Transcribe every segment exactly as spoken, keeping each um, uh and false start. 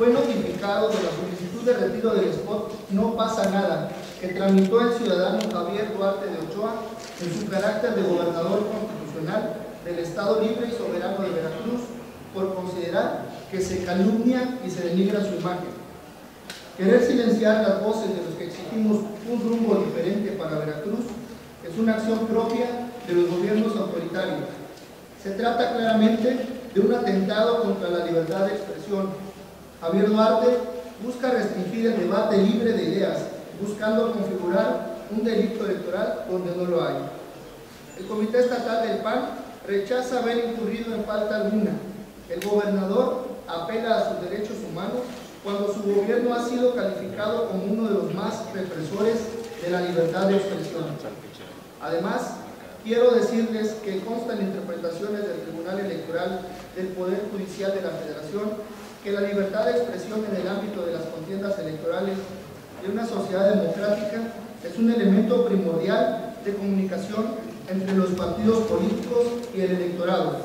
Fue notificado de la solicitud de retiro del spot No Pasa Nada, que tramitó el ciudadano Javier Duarte de Ochoa en su carácter de gobernador constitucional del Estado Libre y Soberano de Veracruz, por considerar que se calumnia y se denigra su imagen. Querer silenciar las voces de los que exigimos un rumbo diferente para Veracruz es una acción propia de los gobiernos autoritarios. Se trata claramente de un atentado contra la libertad de expresión. Javier Duarte busca restringir el debate libre de ideas, buscando configurar un delito electoral donde no lo hay. El Comité Estatal del P A N rechaza haber incurrido en falta alguna. El gobernador apela a sus derechos humanos cuando su gobierno ha sido calificado como uno de los más represores de la libertad de expresión. Además, quiero decirles que constan interpretaciones del Tribunal Electoral del Poder Judicial de la Federación que la libertad de expresión en el ámbito de las contiendas electorales de una sociedad democrática es un elemento primordial de comunicación entre los partidos políticos y el electorado,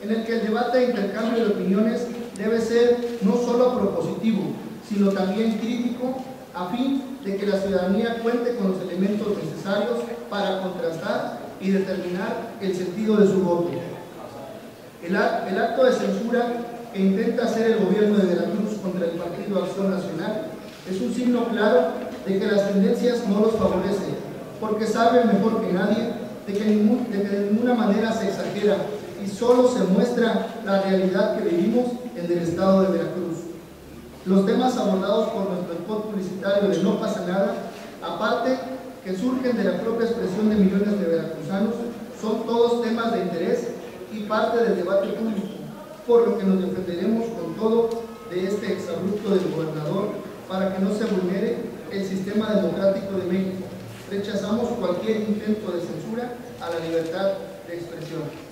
en el que el debate e intercambio de opiniones debe ser no solo propositivo, sino también crítico, a fin de que la ciudadanía cuente con los elementos necesarios para contrastar y determinar el sentido de su voto. El acto de censura que intenta hacer el gobierno de Veracruz contra el Partido Acción Nacional es un signo claro de que las tendencias no los favorecen, porque saben mejor que nadie de que, ningún, de que de ninguna manera se exagera y solo se muestra la realidad que vivimos en el estado de Veracruz. Los temas abordados por nuestro spot publicitario de No Pasa Nada, aparte que surgen de la propia expresión de millones de veracruzanos, son todos temas de interés y parte del debate público, por lo que nos defenderemos con todo de este exabrupto del gobernador para que no se vulnere el sistema democrático de México. Rechazamos cualquier intento de censura a la libertad de expresión.